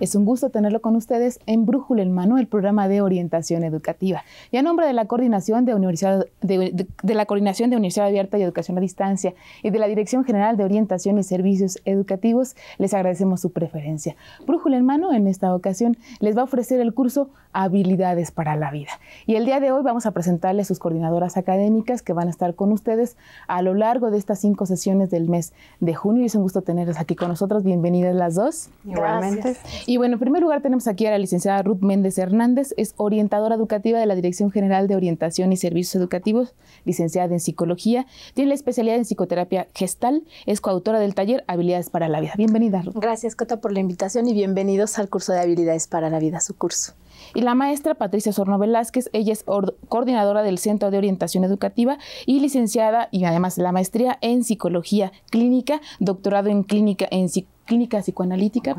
Es un gusto tenerlo con ustedes en Brújula en Mano, el programa de orientación educativa. Y a nombre de la Coordinación de Universidad Abierta y Educación a Distancia y de la Dirección General de Orientación y Servicios Educativos, les agradecemos su preferencia. Brújula en Mano, en esta ocasión, les va a ofrecer el curso Habilidades para la Vida. Y el día de hoy vamos a presentarles sus coordinadoras académicas que van a estar con ustedes a lo largo de estas 5 sesiones del mes de junio. Es un gusto tenerlas aquí con nosotros. Bienvenidas las dos. Igualmente. Gracias. Y bueno, en primer lugar tenemos aquí a la licenciada Ruth Méndez Hernández, es orientadora educativa de la Dirección General de Orientación y Servicios Educativos, licenciada en Psicología, tiene la especialidad en Psicoterapia Gestal, es coautora del taller Habilidades para la Vida. Bienvenida, Ruth. Gracias, Cota, por la invitación y bienvenidos al curso de Habilidades para la Vida, su curso. Y la maestra Patricia Osorno Velázquez, ella es coordinadora del Centro de Orientación Educativa y licenciada y además la maestría en Psicología Clínica, doctorado en Clínica Psicoanalítica,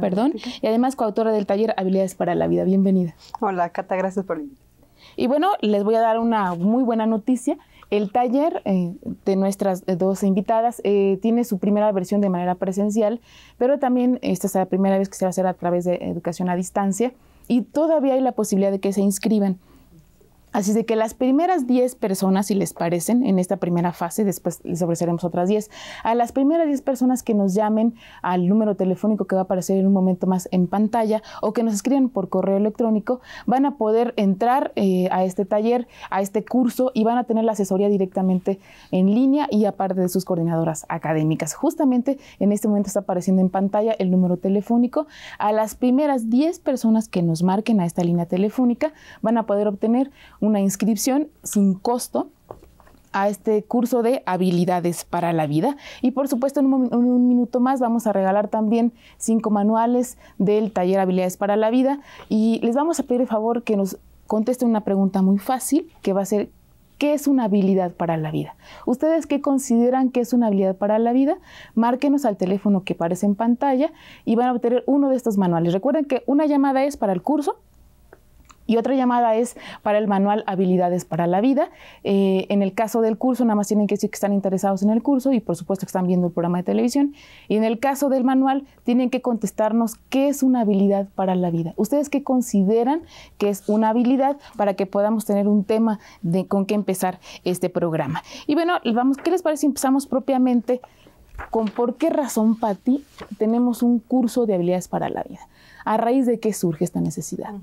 y además coautora del taller Habilidades para la Vida. Bienvenida. Hola, Cata, gracias por la invitación. Y bueno, les voy a dar una muy buena noticia. El taller de nuestras dos invitadas tiene su primera versión de manera presencial, pero también esta es la primera vez que se va a hacer a través de educación a distancia. Y todavía hay la posibilidad de que se inscriban. Así de que las primeras 10 personas, si les parecen, en esta primera fase, después les ofreceremos otras 10, a las primeras 10 personas que nos llamen al número telefónico que va a aparecer en un momento más en pantalla o que nos escriban por correo electrónico, van a poder entrar a este taller, a este curso y van a tener la asesoría directamente en línea y aparte de sus coordinadoras académicas. Justamente en este momento está apareciendo en pantalla el número telefónico. A las primeras 10 personas que nos marquen a esta línea telefónica van a poder obtener una inscripción sin costo a este curso de Habilidades para la Vida. Y por supuesto, en un minuto más vamos a regalar también 5 manuales del taller Habilidades para la Vida. Y les vamos a pedir el favor que nos contesten una pregunta muy fácil, que va a ser: ¿qué es una habilidad para la vida? ¿Ustedes qué consideran que es una habilidad para la vida? Márquenos al teléfono que aparece en pantalla y van a obtener uno de estos manuales. Recuerden que una llamada es para el curso, y otra llamada es para el manual Habilidades para la Vida. En el caso del curso, nada más tienen que decir que están interesados en el curso y por supuesto que están viendo el programa de televisión. Y en el caso del manual, tienen que contestarnos qué es una habilidad para la vida. ¿Ustedes qué consideran que es una habilidad para que podamos tener un tema de con qué empezar este programa? Y bueno, vamos, ¿qué les parece si empezamos propiamente con por qué razón, Pati, tenemos un curso de Habilidades para la Vida? ¿A raíz de qué surge esta necesidad?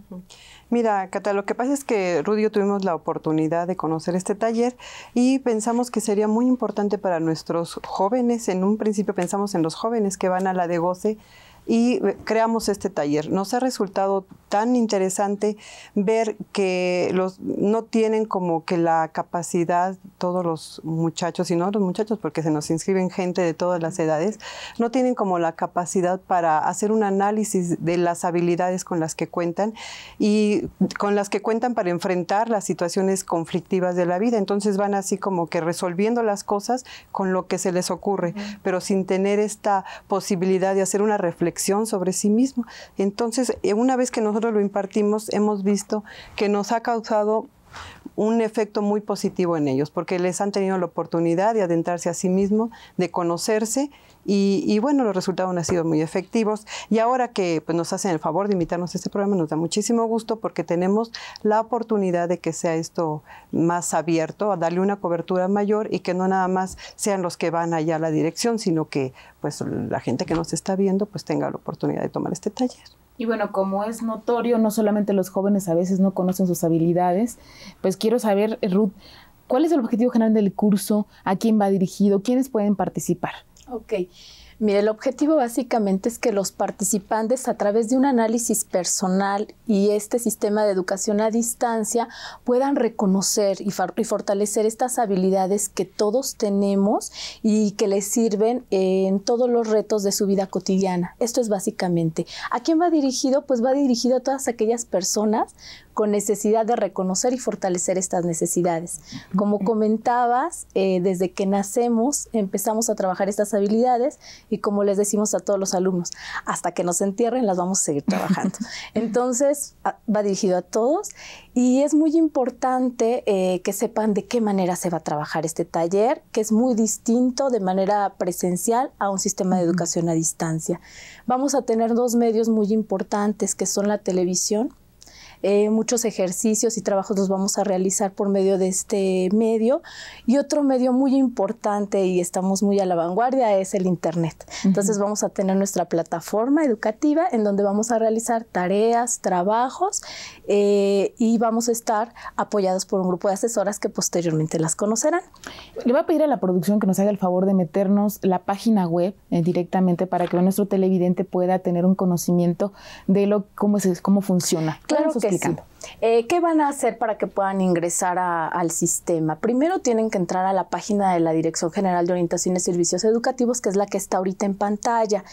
Mira, Cata, lo que pasa es que Rudy y yo tuvimos la oportunidad de conocer este taller y pensamos que sería muy importante para nuestros jóvenes. En un principio pensamos en los jóvenes que van a la DGOSE y creamos este taller. Nos ha resultado tan interesante ver que no tienen como que la capacidad, todos los muchachos, y no los muchachos porque se nos inscriben gente de todas las edades, no tienen como la capacidad para hacer un análisis de las habilidades con las que cuentan y con las que cuentan para enfrentar las situaciones conflictivas de la vida. Entonces van así como que resolviendo las cosas con lo que se les ocurre, pero sin tener esta posibilidad de hacer una reflexión sobre sí mismo. Entonces, una vez que nosotros lo impartimos, hemos visto que nos ha causado un efecto muy positivo en ellos, porque les han tenido la oportunidad de adentrarse a sí mismos, de conocerse, y bueno, los resultados han sido muy efectivos. Y ahora que pues, nos hacen el favor de invitarnos a este programa, nos da muchísimo gusto porque tenemos la oportunidad de que sea esto más abierto, a darle una cobertura mayor y que no nada más sean los que van allá a la dirección, sino que pues, la gente que nos está viendo pues, tenga la oportunidad de tomar este taller. Y bueno, como es notorio, no solamente los jóvenes a veces no conocen sus habilidades, pues quiero saber, Ruth, ¿cuál es el objetivo general del curso? ¿A quién va dirigido? ¿Quiénes pueden participar? Ok. Mire, el objetivo básicamente es que los participantes, a través de un análisis personal y este sistema de educación a distancia, puedan reconocer y fortalecer estas habilidades que todos tenemos y que les sirven en todos los retos de su vida cotidiana. Esto es básicamente. ¿A quién va dirigido? Pues va dirigido a todas aquellas personas con necesidad de reconocer y fortalecer estas necesidades. Como comentabas, desde que nacemos empezamos a trabajar estas habilidades y como les decimos a todos los alumnos, hasta que nos entierren las vamos a seguir trabajando. Entonces, va dirigido a todos y es muy importante que sepan de qué manera se va a trabajar este taller, que es muy distinto de manera presencial a un sistema de educación a distancia. Vamos a tener dos medios muy importantes que son la televisión. Muchos ejercicios y trabajos los vamos a realizar por medio de este medio, y otro medio muy importante y estamos muy a la vanguardia es el internet. Entonces vamos a tener nuestra plataforma educativa en donde vamos a realizar tareas, trabajos y vamos a estar apoyados por un grupo de asesoras que posteriormente las conocerán. Le voy a pedir a la producción que nos haga el favor de meternos la página web directamente para que nuestro televidente pueda tener un conocimiento de cómo funciona. Claro que sí. ¿Qué van a hacer para que puedan ingresar al sistema? Primero tienen que entrar a la página de la Dirección General de Orientación y Servicios Educativos, que es la que está ahorita en pantalla.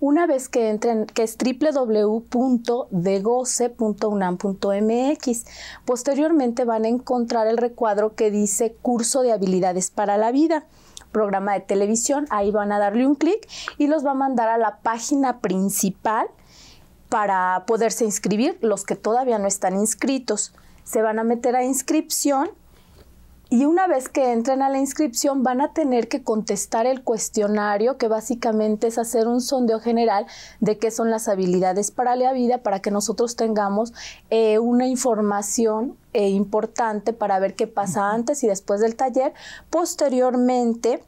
Una vez que entren, que es www.degoce.unam.mx. Posteriormente van a encontrar el recuadro que dice Curso de Habilidades para la Vida, programa de televisión. Ahí van a darle un clic y los va a mandar a la página principal para poderse inscribir. Los que todavía no están inscritos se van a meter a inscripción y una vez que entren a la inscripción van a tener que contestar el cuestionario, que básicamente es hacer un sondeo general de qué son las habilidades para la vida, para que nosotros tengamos una información importante para ver qué pasa antes y después del taller. Posteriormente,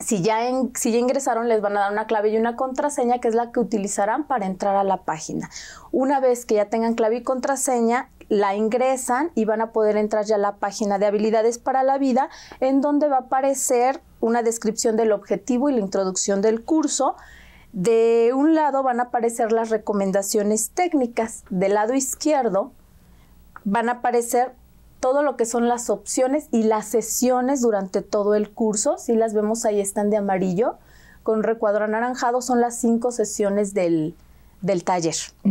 si ya ingresaron, les van a dar una clave y una contraseña, que es la que utilizarán para entrar a la página. Una vez que ya tengan clave y contraseña, la ingresan y van a poder entrar ya a la página de Habilidades para la Vida, en donde va a aparecer una descripción del objetivo y la introducción del curso. De un lado van a aparecer las recomendaciones técnicas. Del lado izquierdo van a aparecer todo lo que son las opciones y las sesiones durante todo el curso. Si las vemos, ahí están de amarillo con recuadro anaranjado, son las 5 sesiones del taller. Y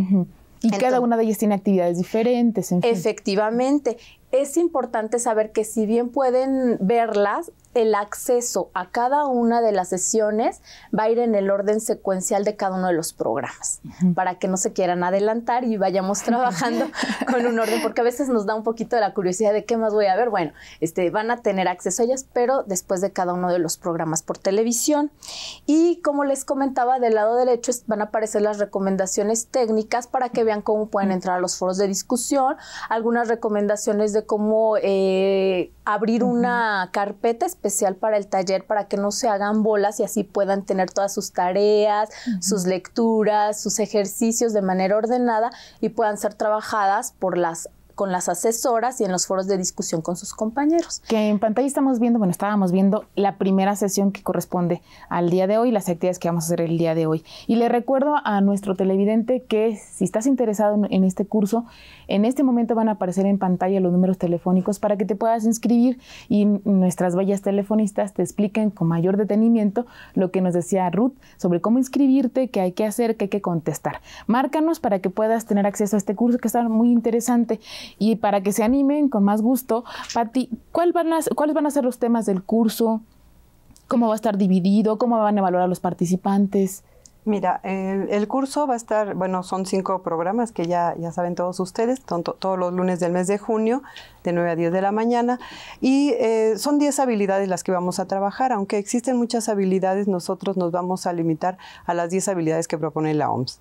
entonces, cada una de ellas tiene actividades diferentes. En fin. Efectivamente. Es importante saber que si bien pueden verlas, el acceso a cada una de las sesiones va a ir en el orden secuencial de cada uno de los programas, para que no se quieran adelantar y vayamos trabajando con un orden, porque a veces nos da un poquito de la curiosidad de qué más voy a ver. Bueno, van a tener acceso a ellas, pero después de cada uno de los programas por televisión. Y como les comentaba, del lado derecho van a aparecer las recomendaciones técnicas para que vean cómo pueden entrar a los foros de discusión, algunas recomendaciones de cómo abrir una carpeta especial para el taller, para que no se hagan bolas y así puedan tener todas sus tareas, sus lecturas, sus ejercicios de manera ordenada y puedan ser trabajadas con las asesoras y en los foros de discusión con sus compañeros. Que en pantalla estábamos viendo la primera sesión que corresponde al día de hoy, las actividades que vamos a hacer el día de hoy. Y le recuerdo a nuestro televidente que si estás interesado en este curso, en este momento van a aparecer en pantalla los números telefónicos para que te puedas inscribir y nuestras bellas telefonistas te expliquen con mayor detenimiento lo que nos decía Ruth sobre cómo inscribirte, qué hay que hacer, qué hay que contestar. Márcanos para que puedas tener acceso a este curso que está muy interesante. Y para que se animen con más gusto, Pati, ¿cuáles van a ser los temas del curso? ¿Cómo va a estar dividido? ¿Cómo van a evaluar a los participantes? Mira, el curso va a estar, bueno, son 5 programas que ya saben todos ustedes, todos los lunes del mes de junio, de 9 a 10 de la mañana, y son 10 habilidades las que vamos a trabajar. Aunque existen muchas habilidades, nosotros nos vamos a limitar a las 10 habilidades que propone la OMS.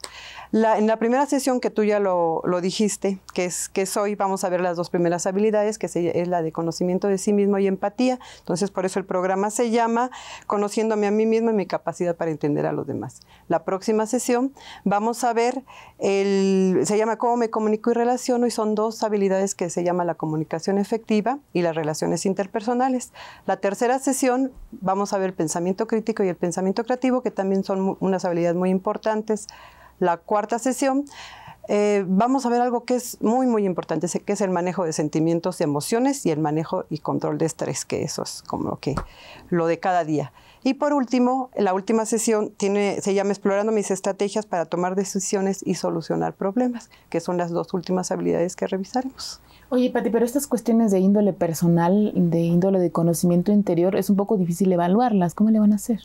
En la primera sesión, que tú ya lo dijiste, que es hoy, vamos a ver las 2 primeras habilidades, es la de conocimiento de sí mismo y empatía. Entonces, por eso el programa se llama Conociéndome a mí mismo y mi capacidad para entender a los demás. La próxima sesión vamos a ver, se llama Cómo me comunico y relaciono, y son 2 habilidades que se llama la comunicación efectiva y las relaciones interpersonales. La tercera sesión vamos a ver el pensamiento crítico y el pensamiento creativo, que también son unas habilidades muy importantes. La cuarta sesión vamos a ver algo que es muy, muy importante, que es el manejo de sentimientos y emociones y el manejo y control de estrés, que eso es como lo de cada día. Y por último, la última sesión se llama Explorando mis estrategias para tomar decisiones y solucionar problemas, que son las 2 últimas habilidades que revisaremos. Oye, Pati, pero estas cuestiones de índole personal, de índole de conocimiento interior, es un poco difícil evaluarlas. ¿Cómo le van a hacer?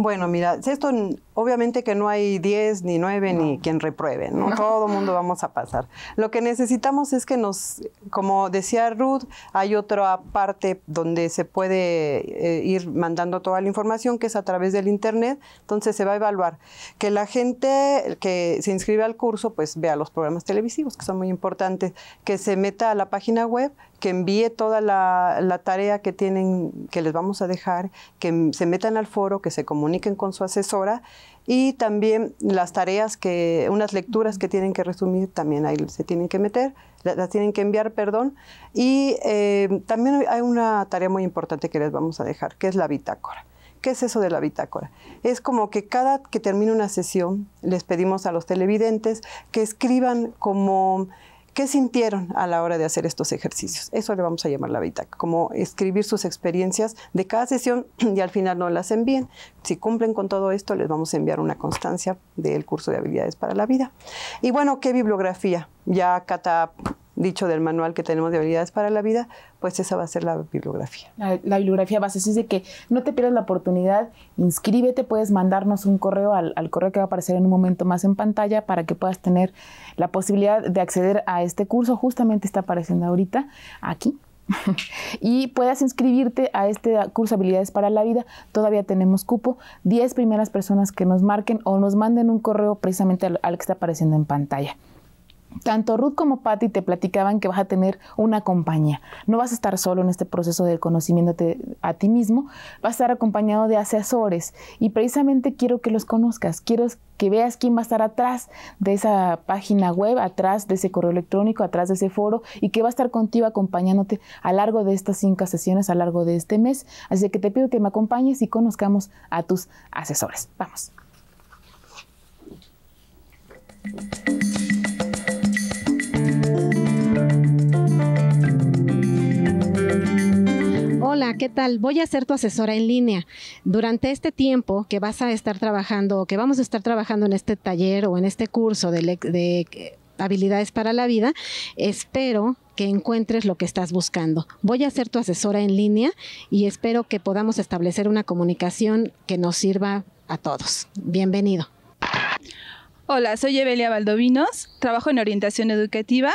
Bueno, mira, esto obviamente que no hay 10 ni 9 ni quien repruebe, ¿no? Todo mundo vamos a pasar. Lo que necesitamos es que nos, como decía Ruth, hay otra parte donde se puede ir mandando toda la información, que es a través del internet. Entonces se va a evaluar que la gente que se inscribe al curso pues vea los programas televisivos, que son muy importantes, que se meta a la página web, que envíe toda la tarea que tienen, que les vamos a dejar, que se metan al foro, que se comuniquen con su asesora, y también las tareas, que unas lecturas que tienen que resumir, también ahí se tienen que meter, las tienen que enviar, perdón. Y también hay una tarea muy importante que les vamos a dejar, que es la bitácora. ¿Qué es eso de la bitácora? Es como que cada que termine una sesión les pedimos a los televidentes que escriban como... ¿qué sintieron a la hora de hacer estos ejercicios? Eso le vamos a llamar la bitácora, como escribir sus experiencias de cada sesión, y al final no las envíen. Si cumplen con todo esto, les vamos a enviar una constancia del curso de Habilidades para la Vida. Y bueno, ¿qué bibliografía? Ya Cata dicho del manual que tenemos de Habilidades para la Vida, pues esa va a ser la bibliografía. La bibliografía base, así es de que no te pierdas la oportunidad, inscríbete, puedes mandarnos un correo al correo que va a aparecer en un momento más en pantalla para que puedas tener la posibilidad de acceder a este curso, justamente está apareciendo ahorita aquí. Y puedas inscribirte a este curso Habilidades para la Vida. Todavía tenemos cupo. 10 primeras personas que nos marquen o nos manden un correo precisamente al que está apareciendo en pantalla. Tanto Ruth como Patti te platicaban que vas a tener una compañía. No vas a estar solo en este proceso de conocimiento a ti mismo. Vas a estar acompañado de asesores. Y precisamente quiero que los conozcas. Quiero que veas quién va a estar atrás de esa página web, atrás de ese correo electrónico, atrás de ese foro, y que va a estar contigo acompañándote a lo largo de estas 5 sesiones, a lo largo de este mes. Así que te pido que me acompañes y conozcamos a tus asesores. Vamos. Hola, ¿qué tal? Voy a ser tu asesora en línea. Durante este tiempo que vas a estar trabajando, o que vamos a estar trabajando en este taller o en este curso de Habilidades para la Vida, espero que encuentres lo que estás buscando. Voy a ser tu asesora en línea y espero que podamos establecer una comunicación que nos sirva a todos. Bienvenido. Hola, soy Evelia Valdovinos, trabajo en orientación educativa.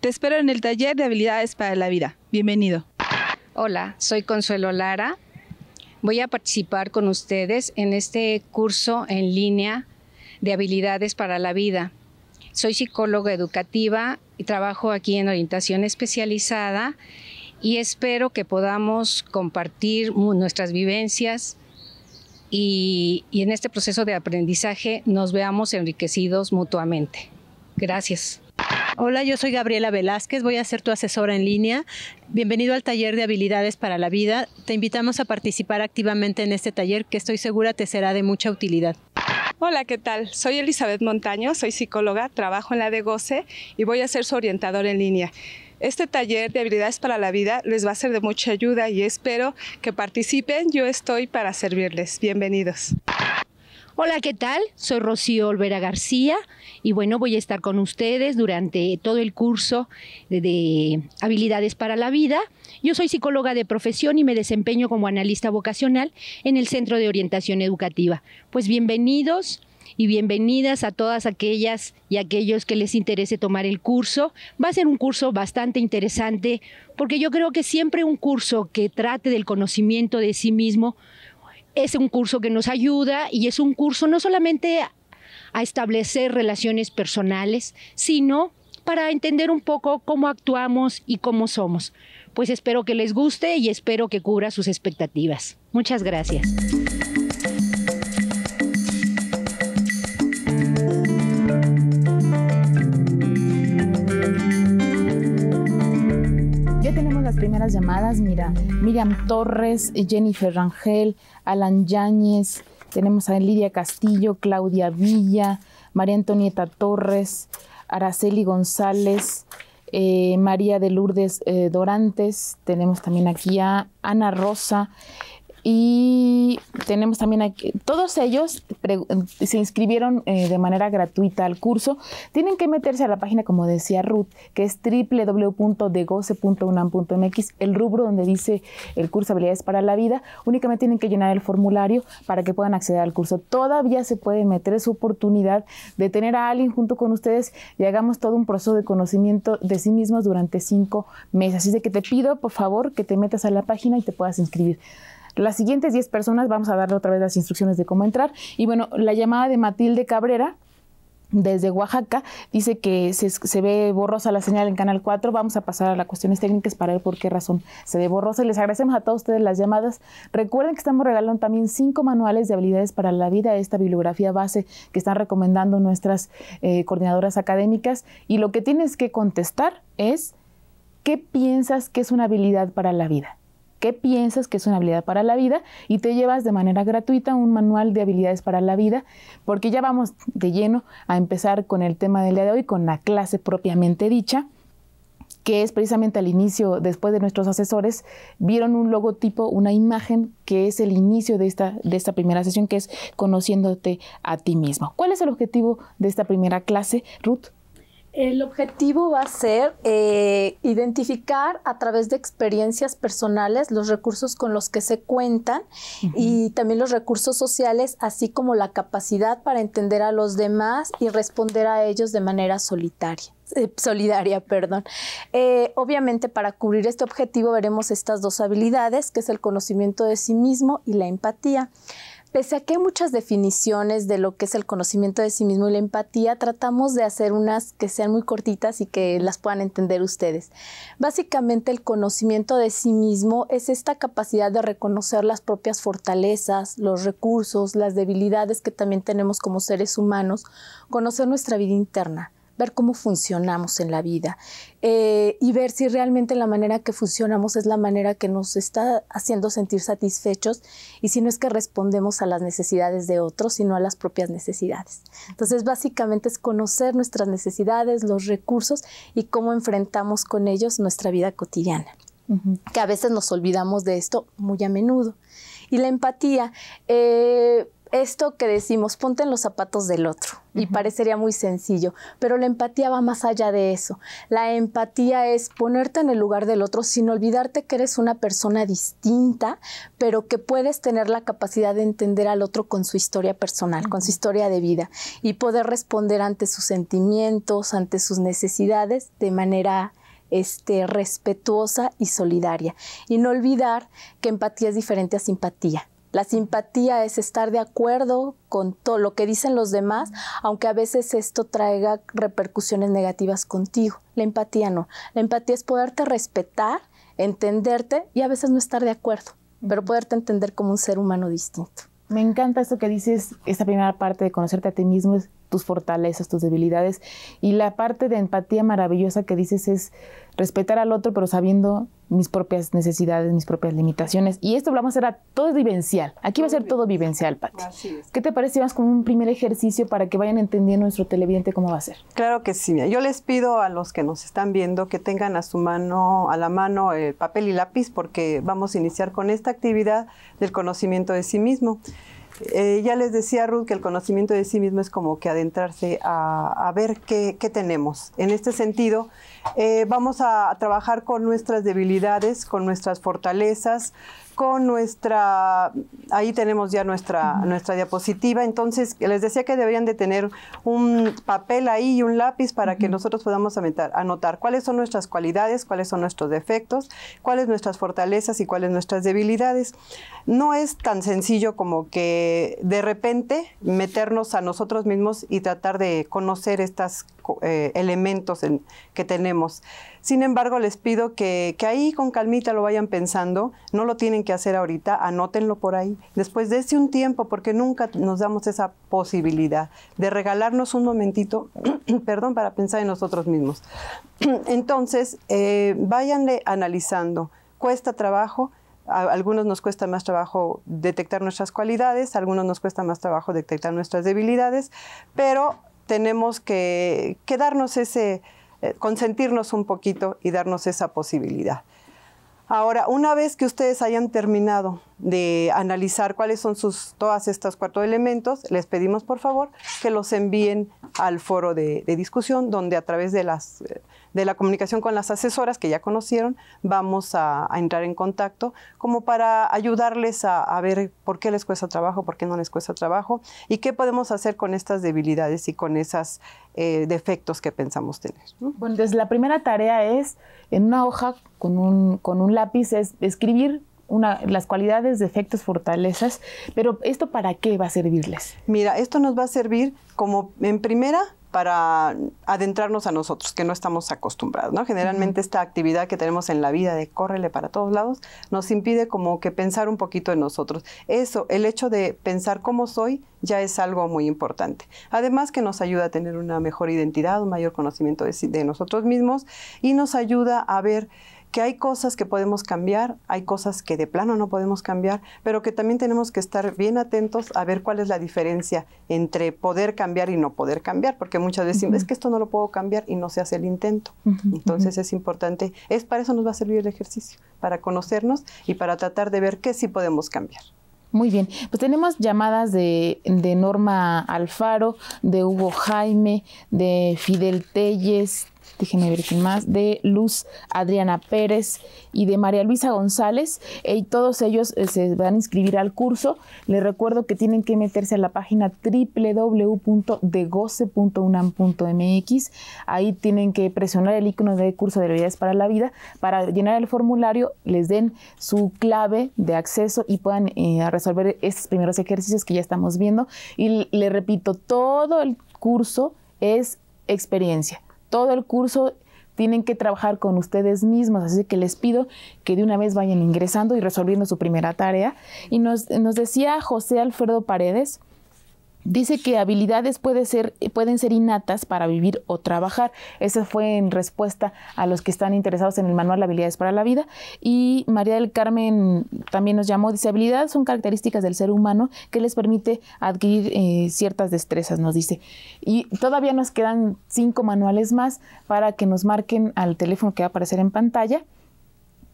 Te espero en el taller de Habilidades para la Vida. Bienvenido. Hola, soy Consuelo Lara. Voy a participar con ustedes en este curso en línea de Habilidades para la Vida. Soy psicóloga educativa y trabajo aquí en orientación especializada, y espero que podamos compartir nuestras vivencias y en este proceso de aprendizaje nos veamos enriquecidos mutuamente. Gracias. Hola, yo soy Gabriela Velázquez, voy a ser tu asesora en línea. Bienvenido al taller de Habilidades para la Vida. Te invitamos a participar activamente en este taller que estoy segura te será de mucha utilidad. Hola, ¿qué tal? Soy Elizabeth Montaño, soy psicóloga, trabajo en la DGOSE y voy a ser su orientadora en línea. Este taller de Habilidades para la Vida les va a ser de mucha ayuda y espero que participen. Yo estoy para servirles. Bienvenidos. Hola, ¿qué tal? Soy Rocío Olvera García y bueno, voy a estar con ustedes durante todo el curso de Habilidades para la Vida. Yo soy psicóloga de profesión y me desempeño como analista vocacional en el Centro de Orientación Educativa. Pues bienvenidos y bienvenidas a todas aquellas y aquellos que les interese tomar el curso. Va a ser un curso bastante interesante, porque yo creo que siempre un curso que trate del conocimiento de sí mismo es un curso que nos ayuda, y es un curso no solamente a establecer relaciones personales, sino para entender un poco cómo actuamos y cómo somos. Pues espero que les guste y espero que cubra sus expectativas. Muchas gracias. Primeras llamadas, mira, Miriam Torres, Jennifer Rangel, Alan Yáñez, tenemos a Lidia Castillo, Claudia Villa, María Antonieta Torres, Araceli González, María de Lourdes Dorantes, tenemos también aquí a Ana Rosa, Y tenemos también aquí, todos ellos se inscribieron de manera gratuita al curso. Tienen que meterse a la página, como decía Ruth, que es www.degoce.unam.mx, el rubro donde dice el curso Habilidades para la Vida. Únicamente tienen que llenar el formulario para que puedan acceder al curso. Todavía se pueden meter, es oportunidad de tener a alguien junto con ustedes y hagamos todo un proceso de conocimiento de sí mismos durante 5 meses. Así de que te pido, por favor, que te metas a la página y te puedas inscribir. Las siguientes 10 personas, vamos a darle otra vez las instrucciones de cómo entrar. Y bueno, la llamada de Matilde Cabrera, desde Oaxaca, dice que se ve borrosa la señal en Canal 4. Vamos a pasar a las cuestiones técnicas para ver por qué razón se ve borrosa. Y les agradecemos a todos ustedes las llamadas. Recuerden que estamos regalando también 5 manuales de habilidades para la vida, esta bibliografía base que están recomendando nuestras coordinadoras académicas. Y lo que tienes que contestar es, ¿qué piensas que es una habilidad para la vida? ¿Qué piensas que es una habilidad para la vida? Y te llevas de manera gratuita un manual de habilidades para la vida, porque ya vamos de lleno a empezar con el tema del día de hoy, con la clase propiamente dicha, que es precisamente al inicio, después de nuestros asesores, vieron un logotipo, una imagen que es el inicio de esta primera sesión, que es conociéndote a ti mismo. ¿Cuál es el objetivo de esta primera clase, Ruth? El objetivo va a ser identificar a través de experiencias personales los recursos con los que se cuentan y también los recursos sociales, así como la capacidad para entender a los demás y responder a ellos de manera solidaria. Obviamente, para cubrir este objetivo veremos estas dos habilidades, que es el conocimiento de sí mismo y la empatía. Pese a que hay muchas definiciones de lo que es el conocimiento de sí mismo y la empatía, tratamos de hacer unas que sean muy cortitas y que las puedan entender ustedes. Básicamente, el conocimiento de sí mismo es esta capacidad de reconocer las propias fortalezas, los recursos, las debilidades que también tenemos como seres humanos, conocer nuestra vida interna, ver cómo funcionamos en la vida y ver si realmente la manera que funcionamos es la manera que nos está haciendo sentir satisfechos, y si no es que respondemos a las necesidades de otros, sino a las propias necesidades. Entonces, básicamente es conocer nuestras necesidades, los recursos y cómo enfrentamos con ellos nuestra vida cotidiana, que a veces nos olvidamos de esto muy a menudo. Y la empatía, esto que decimos, ponte en los zapatos del otro, y parecería muy sencillo, pero la empatía va más allá de eso. La empatía es ponerte en el lugar del otro sin olvidarte que eres una persona distinta, pero que puedes tener la capacidad de entender al otro con su historia personal, con su historia de vida, y poder responder ante sus sentimientos, ante sus necesidades de manera respetuosa y solidaria. Y no olvidar que empatía es diferente a simpatía. La simpatía es estar de acuerdo con todo lo que dicen los demás, aunque a veces esto traiga repercusiones negativas contigo. La empatía no. La empatía es poderte respetar, entenderte y a veces no estar de acuerdo, pero poderte entender como un ser humano distinto. Me encanta esto que dices, esta primera parte de conocerte a ti mismo, es tus fortalezas, tus debilidades, y la parte de empatía maravillosa que dices es respetar al otro, pero sabiendo mis propias necesidades, mis propias limitaciones. Y esto lo vamos a hacer todo vivencial. Aquí va a ser todo vivencial, Pati. Así es. ¿Qué te parece si vamos con un primer ejercicio para que vayan entendiendo nuestro televidente cómo va a ser? Claro que sí. Yo les pido a los que nos están viendo que tengan a la mano el papel y lápiz, porque vamos a iniciar con esta actividad del conocimiento de sí mismo. Ya les decía Ruth que el conocimiento de sí mismo es como que adentrarse a ver qué tenemos. En este sentido, vamos a trabajar con nuestras debilidades, con nuestras fortalezas, con nuestra... Ahí tenemos ya nuestra diapositiva. Entonces, les decía que deberían de tener un papel ahí y un lápiz para que nosotros podamos anotar cuáles son nuestras cualidades, cuáles son nuestros defectos, cuáles nuestras fortalezas y cuáles nuestras debilidades. No es tan sencillo como que de repente meternos a nosotros mismos y tratar de conocer estos elementos que tenemos. Sin embargo, les pido que ahí con calmita lo vayan pensando. No lo tienen que hacer ahorita, anótenlo por ahí. Después dése un tiempo, porque nunca nos damos esa posibilidad de regalarnos un momentito perdón, para pensar en nosotros mismos. Entonces, váyanle analizando. Cuesta trabajo. A algunos nos cuesta más trabajo detectar nuestras cualidades, a algunos nos cuesta más trabajo detectar nuestras debilidades, pero tenemos que darnos ese... consentirnos un poquito y darnos esa posibilidad. Ahora, una vez que ustedes hayan terminado de analizar cuáles son todas estas cuatro elementos, les pedimos por favor que los envíen al foro de discusión, donde a través de la comunicación con las asesoras que ya conocieron, vamos a entrar en contacto como para ayudarles a ver por qué les cuesta trabajo, por qué no les cuesta trabajo y qué podemos hacer con estas debilidades y con esos defectos que pensamos tener, ¿no? Bueno, entonces la primera tarea es, en una hoja con un lápiz, es escribir las cualidades, defectos, fortalezas. Pero ¿esto para qué va a servirles? Mira, esto nos va a servir como, en primera, para adentrarnos a nosotros, que no estamos acostumbrados, ¿no? Generalmente esta actividad que tenemos en la vida de córrele para todos lados nos impide como que pensar un poquito en nosotros. Eso, el hecho de pensar cómo soy, ya es algo muy importante. Además que nos ayuda a tener una mejor identidad, un mayor conocimiento de nosotros mismos, y nos ayuda a ver que hay cosas que podemos cambiar, hay cosas que de plano no podemos cambiar, pero que también tenemos que estar bien atentos a ver cuál es la diferencia entre poder cambiar y no poder cambiar, porque muchas veces es que esto no lo puedo cambiar y no se hace el intento. Entonces es importante, para eso nos va a servir el ejercicio, para conocernos y para tratar de ver qué sí podemos cambiar. Muy bien, pues tenemos llamadas de Norma Alfaro, de Hugo Jaime, de Fidel Telles, déjenme ver quién más, de Luz Adriana Pérez y de María Luisa González. Y todos ellos se van a inscribir al curso. Les recuerdo que tienen que meterse a la página www.degoce.unam.mx. Ahí tienen que presionar el icono de curso de habilidades para la vida para llenar el formulario, les den su clave de acceso y puedan resolver estos primeros ejercicios que ya estamos viendo. Y les repito, todo el curso es experiencia. Todo el curso tienen que trabajar con ustedes mismos, así que les pido que de una vez vayan ingresando y resolviendo su primera tarea. Y nos decía José Alfredo Paredes, dice que habilidades pueden ser innatas para vivir o trabajar. Eso fue en respuesta a los que están interesados en el manual Habilidades para la Vida. Y María del Carmen también nos llamó, dice, habilidades son características del ser humano que les permite adquirir ciertas destrezas, nos dice. Y todavía nos quedan 5 manuales más para que nos marquen al teléfono que va a aparecer en pantalla.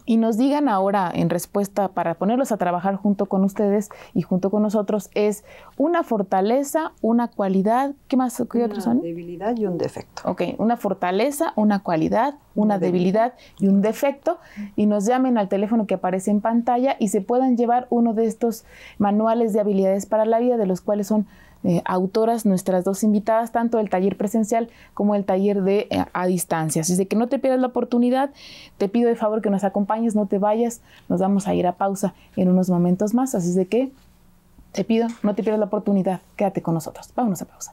Y nos digan ahora, en respuesta, para ponerlos a trabajar junto con ustedes y junto con nosotros, es una fortaleza, una cualidad, ¿qué más? ¿Qué otros son? Una debilidad y un defecto. Ok, una fortaleza, una cualidad, una debilidad y un defecto. Y nos llamen al teléfono que aparece en pantalla y se puedan llevar uno de estos manuales de habilidades para la vida, de los cuales son autoras nuestras dos invitadas, tanto el taller presencial como el taller de a distancia. Así de que no te pierdas la oportunidad, te pido de favor que nos acompañes, no te vayas, nos vamos a ir a pausa en unos momentos más, así de que te pido, no te pierdas la oportunidad, quédate con nosotros, vámonos a pausa.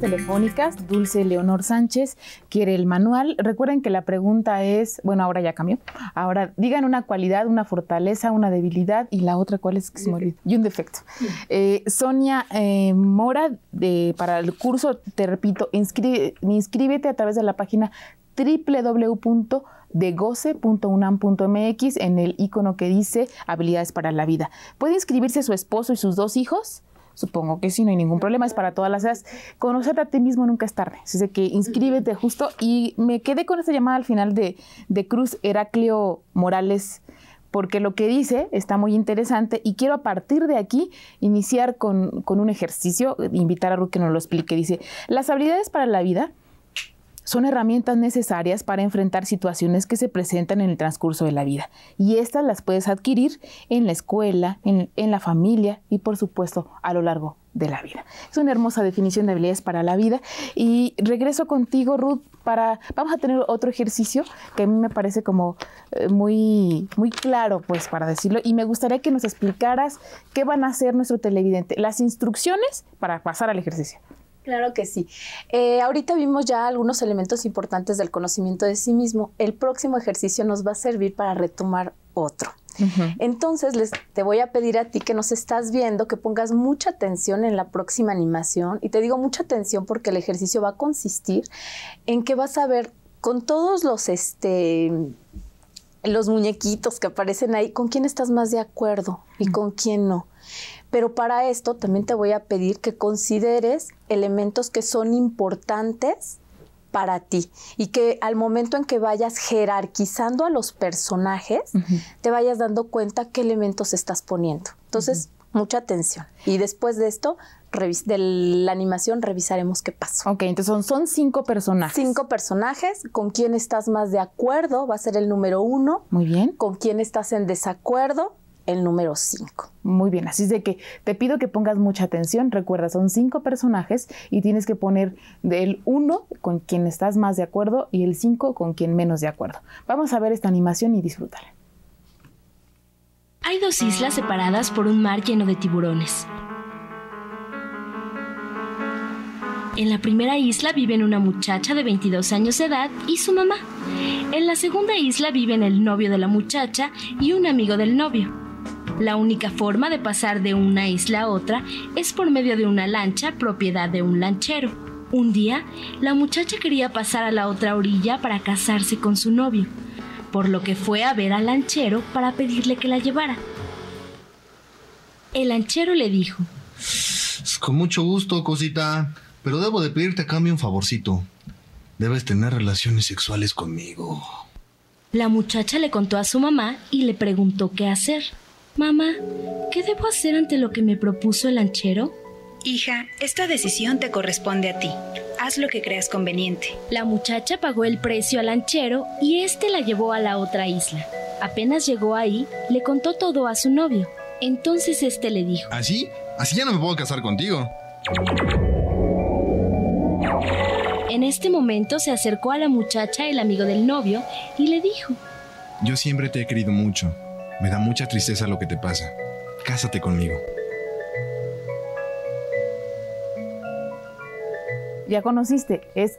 Telefónicas, Dulce Leonor Sánchez quiere el manual. Recuerden que la pregunta es, bueno, ahora ya cambió. Ahora digan una cualidad, una fortaleza, una debilidad y la otra, ¿cuál es? Que se me olvidó. Y un defecto. Sonia Mora, para el curso, te repito, inscríbete a través de la página www.degoce.unam.mx en el icono que dice Habilidades para la Vida. Puede inscribirse su esposo y sus 2 hijos. Supongo que sí, no hay ningún problema, es para todas las edades. Conocerte a ti mismo nunca es tarde, así que inscríbete justo. Y me quedé con esta llamada al final de Cruz Heraclio Morales, porque lo que dice está muy interesante y quiero a partir de aquí iniciar con un ejercicio, invitar a Ruth que nos lo explique. Dice, las habilidades para la vida son herramientas necesarias para enfrentar situaciones que se presentan en el transcurso de la vida. Y estas las puedes adquirir en la escuela, en la familia y, por supuesto, a lo largo de la vida. Es una hermosa definición de habilidades para la vida. Y regreso contigo, Ruth, para... Vamos a tener otro ejercicio que a mí me parece como muy claro, pues, para decirlo. Y me gustaría que nos explicaras qué van a hacer nuestro televidente, las instrucciones para pasar al ejercicio. Claro que sí. Ahorita vimos ya algunos elementos importantes del conocimiento de sí mismo. El próximo ejercicio nos va a servir para retomar otro. Entonces, te voy a pedir a ti que nos estás viendo que pongas mucha atención en la próxima animación. Y te digo mucha atención porque el ejercicio va a consistir en que vas a ver con todos los muñequitos que aparecen ahí, con quién estás más de acuerdo y con quién no. Pero para esto también te voy a pedir que consideres elementos que son importantes para ti y que al momento en que vayas jerarquizando a los personajes, te vayas dando cuenta qué elementos estás poniendo. Entonces, mucha atención. Y después de esto, de la animación, revisaremos qué pasó. Ok, entonces son 5 personajes. 5 personajes. ¿Con quién estás más de acuerdo? Va a ser el número 1. Muy bien. ¿Con quién estás en desacuerdo? El número 5. Muy bien, así es de que te pido que pongas mucha atención. Recuerda, son 5 personajes y tienes que poner del 1 con quien estás más de acuerdo y el 5 con quien menos de acuerdo. Vamos a ver esta animación y disfrútala. Hay 2 islas separadas por un mar lleno de tiburones. En la primera isla viven una muchacha de 22 años de edad y su mamá. En la segunda isla viven el novio de la muchacha y un amigo del novio. La única forma de pasar de una isla a otra es por medio de una lancha propiedad de un lanchero. Un día, la muchacha quería pasar a la otra orilla para casarse con su novio, por lo que fue a ver al lanchero para pedirle que la llevara. El lanchero le dijo: con mucho gusto, cosita, pero debo de pedirte a cambio un favorcito. Debes tener relaciones sexuales conmigo. La muchacha le contó a su mamá y le preguntó qué hacer. Mamá, ¿qué debo hacer ante lo que me propuso el lanchero? Hija, esta decisión te corresponde a ti. Haz lo que creas conveniente. La muchacha pagó el precio al lanchero y este la llevó a la otra isla. Apenas llegó ahí, le contó todo a su novio. Entonces este le dijo: ¿así? Así ya no me puedo casar contigo. En este momento se acercó a la muchacha el amigo del novio y le dijo: yo siempre te he querido mucho. Me da mucha tristeza lo que te pasa. Cásate conmigo. Ya conociste, es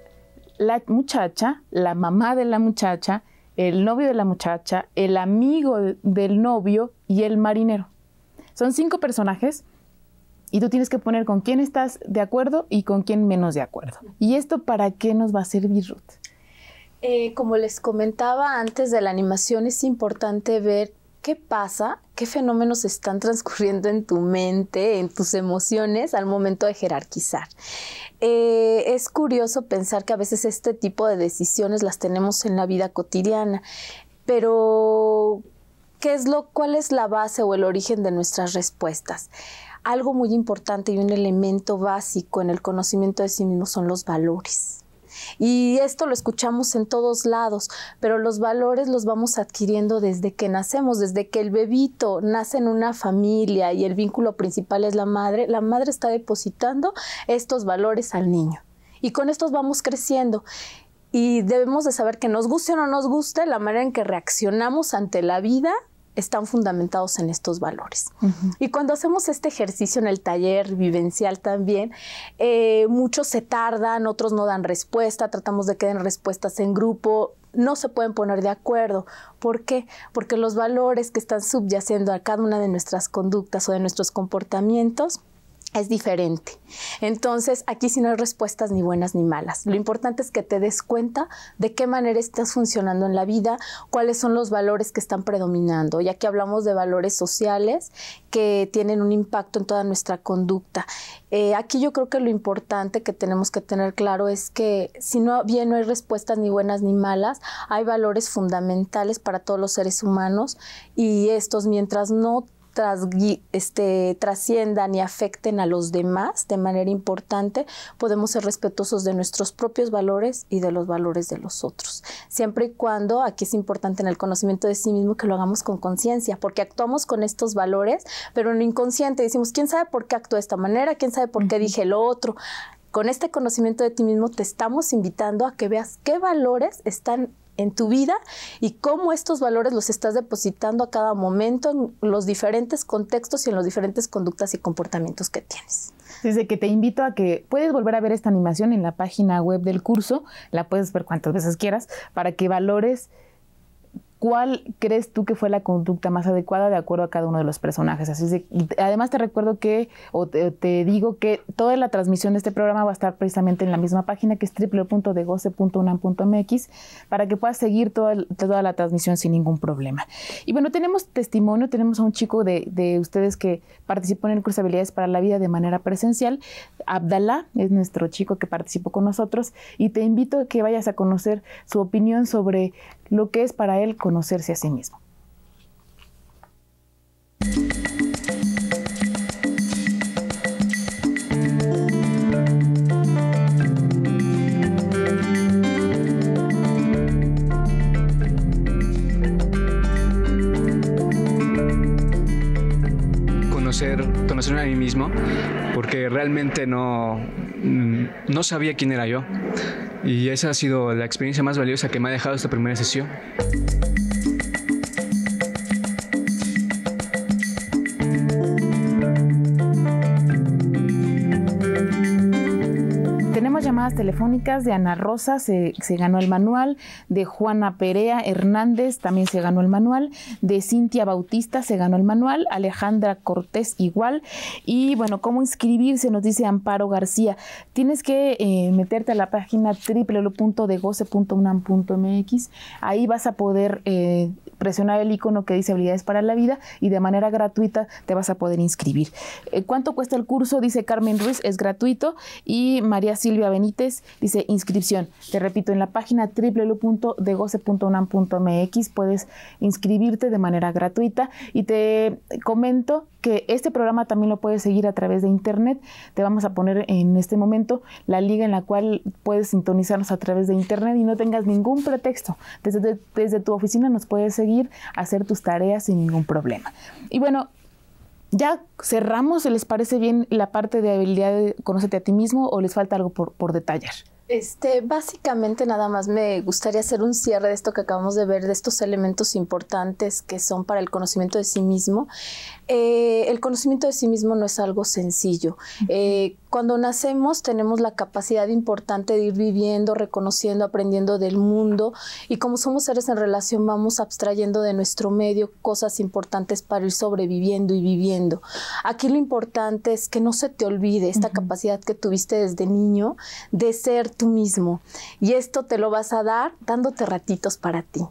la muchacha, la mamá de la muchacha, el novio de la muchacha, el amigo del novio y el marinero. Son 5 personajes y tú tienes que poner con quién estás de acuerdo y con quién menos de acuerdo. ¿Y esto para qué nos va a servir, Ruth? Como les comentaba antes de la animación, es importante ver qué pasa, qué fenómenos están transcurriendo en tu mente, en tus emociones al momento de jerarquizar. Es curioso pensar que a veces este tipo de decisiones las tenemos en la vida cotidiana, pero ¿cuál es la base o el origen de nuestras respuestas? Algo muy importante y un elemento básico en el conocimiento de sí mismo son los valores. Y esto lo escuchamos en todos lados, pero los valores los vamos adquiriendo desde que nacemos, desde que el bebito nace en una familia y el vínculo principal es la madre está depositando estos valores al niño y con estos vamos creciendo. Y debemos de saber que nos guste o no nos guste, la manera en que reaccionamos ante la vida están fundamentados en estos valores. Y cuando hacemos este ejercicio en el taller vivencial también, muchos se tardan, otros no dan respuesta, tratamos de que den respuestas en grupo, no se pueden poner de acuerdo. ¿Por qué? Porque los valores que están subyacendo a cada una de nuestras conductas o de nuestros comportamientos es diferente. Entonces, aquí sí no hay respuestas ni buenas ni malas. Lo importante es que te des cuenta de qué manera estás funcionando en la vida, cuáles son los valores que están predominando. Y aquí hablamos de valores sociales que tienen un impacto en toda nuestra conducta. Aquí yo creo que lo importante que tenemos que tener claro es que si no hay respuestas ni buenas ni malas, hay valores fundamentales para todos los seres humanos y estos, mientras no trasciendan y afecten a los demás de manera importante, podemos ser respetuosos de nuestros propios valores y de los valores de los otros. Siempre y cuando, aquí es importante en el conocimiento de sí mismo que lo hagamos con conciencia, porque actuamos con estos valores, pero en lo inconsciente decimos, ¿quién sabe por qué actué de esta manera? ¿Quién sabe por qué dije lo otro? Con este conocimiento de ti mismo te estamos invitando a que veas qué valores están en tu vida y cómo estos valores los estás depositando a cada momento en los diferentes contextos y en las diferentes conductas y comportamientos que tienes. Desde que te invito a que puedes volver a ver esta animación en la página web del curso, la puedes ver cuantas veces quieras, para que valores cuál crees tú que fue la conducta más adecuada de acuerdo a cada uno de los personajes. Así es de, además te recuerdo que, te digo que toda la transmisión de este programa va a estar precisamente en la misma página, que es www.degoce.unam.mx, para que puedas seguir toda la transmisión sin ningún problema. Y bueno, tenemos testimonio, tenemos a un chico de ustedes que participó en el curso de Habilidades para la Vida de manera presencial. Abdalá es nuestro chico que participó con nosotros y te invito a que vayas a conocer su opinión sobre lo que es para él conocerse a sí mismo. Conocerme a mí mismo, porque realmente no sabía quién era yo. Y esa ha sido la experiencia más valiosa que me ha dejado esta primera sesión. Tenemos llamadas telefónicas de Ana Rosa, se ganó el manual, de Juana Perea Hernández también se ganó el manual, de Cintia Bautista se ganó el manual, Alejandra Cortés igual. Y bueno, ¿cómo inscribirse? Nos dice Amparo García. Tienes que meterte a la página www.degoce.unam.mx. Ahí vas a poder presionar el icono que dice Habilidades para la Vida y de manera gratuita te vas a poder inscribir. ¿Cuánto cuesta el curso? Dice Carmen Ruiz, es gratuito. Y María Silvia Benítez dice inscripción. Te repito, en la página www.degoce.unam.mx puedes inscribirte de manera gratuita. Y te comento que este programa también lo puedes seguir a través de internet. Te vamos a poner en este momento la liga en la cual puedes sintonizarnos a través de internet y no tengas ningún pretexto. Desde tu oficina nos puedes seguir, hacer tus tareas sin ningún problema. Y bueno, ya cerramos. ¿Les parece bien la parte de habilidad de conócete a ti mismo o les falta algo por detallar? Básicamente nada más me gustaría hacer un cierre de esto que acabamos de ver, de estos elementos importantes que son para el conocimiento de sí mismo. El conocimiento de sí mismo no es algo sencillo. Cuando nacemos tenemos la capacidad importante de ir viviendo, reconociendo, aprendiendo del mundo, y como somos seres en relación vamos abstrayendo de nuestro medio cosas importantes para ir sobreviviendo y viviendo. Aquí lo importante es que no se te olvide esta capacidad que tuviste desde niño de ser tú mismo, y esto te lo vas a dar dándote ratitos para ti.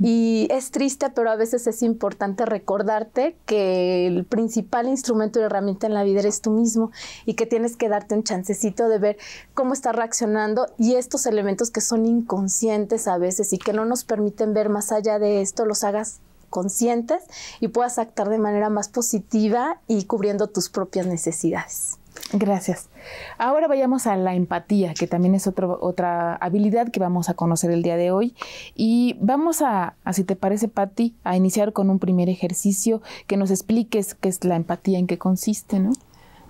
Y es triste, pero a veces es importante recordarte que el principal instrumento y herramienta en la vida eres tú mismo, y que tienes que darte un chancecito de ver cómo estás reaccionando y estos elementos que son inconscientes a veces y que no nos permiten ver más allá de esto, los hagas conscientes y puedas actuar de manera más positiva y cubriendo tus propias necesidades. Gracias. Ahora vayamos a la empatía, que también es otra habilidad que vamos a conocer el día de hoy. Y vamos a, si te parece, Pati, a iniciar con un primer ejercicio, que nos expliques qué es la empatía, en qué consiste, ¿no?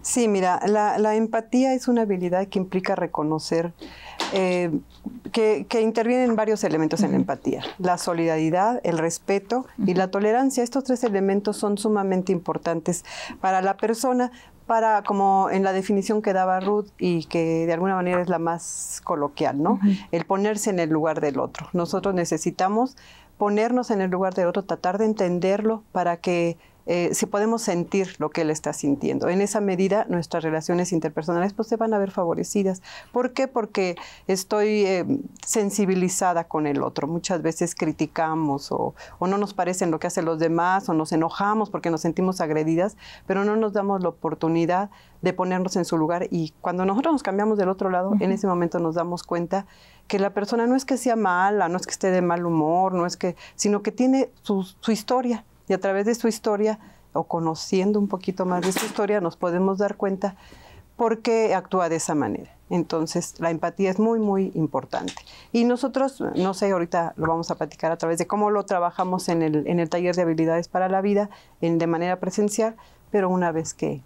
Sí, mira, la empatía es una habilidad que implica reconocer que intervienen varios elementos en la empatía. La solidaridad, el respeto y la tolerancia. Estos tres elementos son sumamente importantes para la persona, para, como en la definición que daba Ruth y que de alguna manera es la más coloquial, ¿no? El ponerse en el lugar del otro. Nosotros necesitamos ponernos en el lugar del otro, tratar de entenderlo para que si podemos sentir lo que él está sintiendo. En esa medida, nuestras relaciones interpersonales pues, se van a ver favorecidas. ¿Por qué? Porque estoy sensibilizada con el otro. Muchas veces criticamos o no nos parecen lo que hacen los demás, o nos enojamos porque nos sentimos agredidas, pero no nos damos la oportunidad de ponernos en su lugar. Y cuando nosotros nos cambiamos del otro lado, en ese momento nos damos cuenta que la persona no es que sea mala, no es que esté de mal humor, no es que, sino que tiene su historia. Y a través de su historia o conociendo un poquito más de su historia, nos podemos dar cuenta por qué actúa de esa manera. Entonces, la empatía es muy, muy importante. Y nosotros, no sé, ahorita lo vamos a platicar a través de cómo lo trabajamos en el taller de habilidades para la vida, de manera presencial, pero una vez que